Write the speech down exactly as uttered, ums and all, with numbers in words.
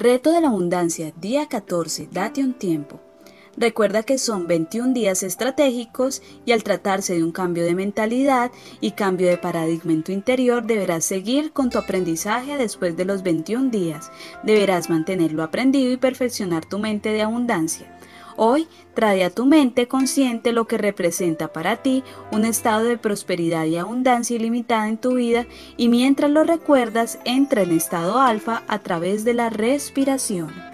Reto de la abundancia, día catorce, date un tiempo. Recuerda que son veintiún días estratégicos y al tratarse de un cambio de mentalidad y cambio de paradigma en tu interior, deberás seguir con tu aprendizaje después de los veintiún días. Deberás mantenerlo aprendido y perfeccionar tu mente de abundancia. Hoy, trae a tu mente consciente lo que representa para ti un estado de prosperidad y abundancia ilimitada en tu vida y mientras lo recuerdas, entra en estado alfa a través de la respiración.